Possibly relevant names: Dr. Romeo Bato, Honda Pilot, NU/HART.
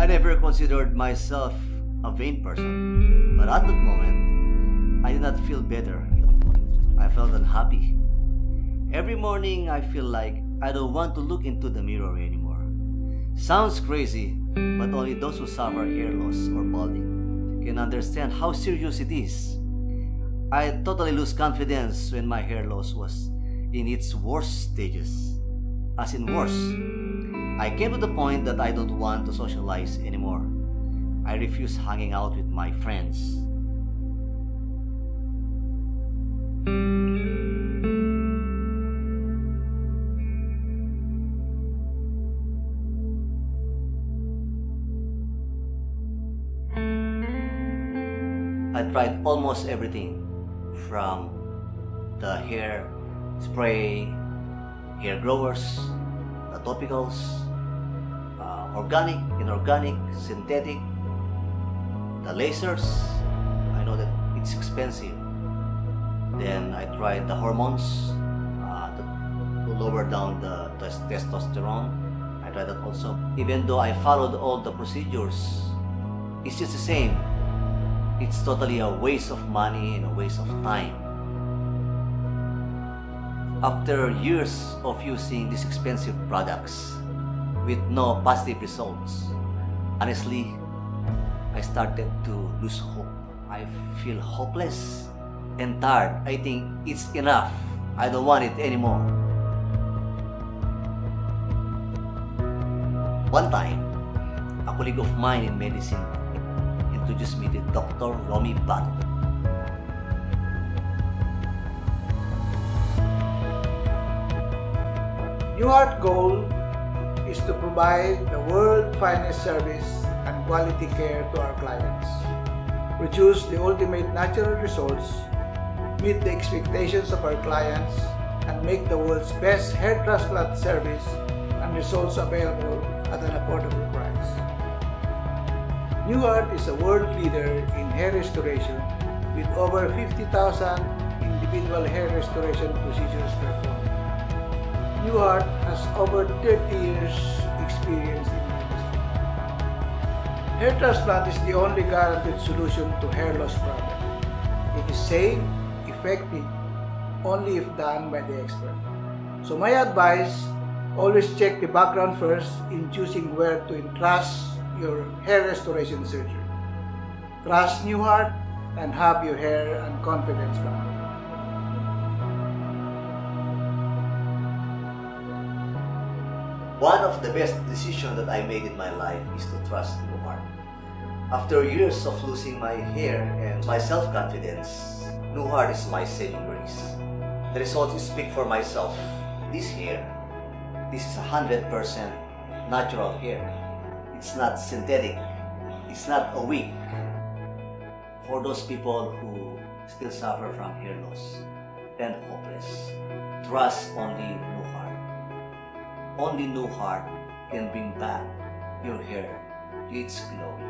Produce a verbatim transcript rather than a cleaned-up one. I never considered myself a vain person, but at that moment, I did not feel better. I felt unhappy. Every morning, I feel like I don't want to look into the mirror anymore. Sounds crazy, but only those who suffer hair loss or balding can understand how serious it is. I totally lost confidence when my hair loss was in its worst stages. As in worse, I came to the point that I don't want to socialize anymore. I refuse hanging out with my friends. I tried almost everything, from the hair spray, hair growers, the topicals, uh, organic, inorganic, synthetic, the lasers. I know that it's expensive. Then I tried the hormones uh, to, to lower down the, the testosterone. I tried that also. Even though I followed all the procedures, it's just the same. It's totally a waste of money and a waste of time. After years of using these expensive products with no positive results, honestly, I started to lose hope. I feel hopeless and tired. I think it's enough. I don't want it anymore. One time, a colleague of mine in medicine introduced me to Doctor Romeo Bato. N U/HART goal is to provide the world's finest service and quality care to our clients, produce the ultimate natural results, meet the expectations of our clients, and make the world's best hair transplant service and results available at an affordable price. N U/HART is a world leader in hair restoration with over fifty thousand individual hair restoration procedures performed. N U/HART has over thirty years experience in the industry. Hair transplant is the only guaranteed solution to hair loss problem. It is safe, effective, only if done by the expert. So my advice, always check the background first in choosing where to entrust your hair restoration surgery. Trust N U/HART and have your hair and confidence back. One of the best decisions that I made in my life is to trust N U/HART. After years of losing my hair and my self-confidence, N U/HART is my saving grace. The results speak for myself. This hair, this is one hundred percent natural hair. It's not synthetic. It's not a wig. For those people who still suffer from hair loss and hopeless, trust only N U/HART. Only N U/HART can bring back your hair to its glory.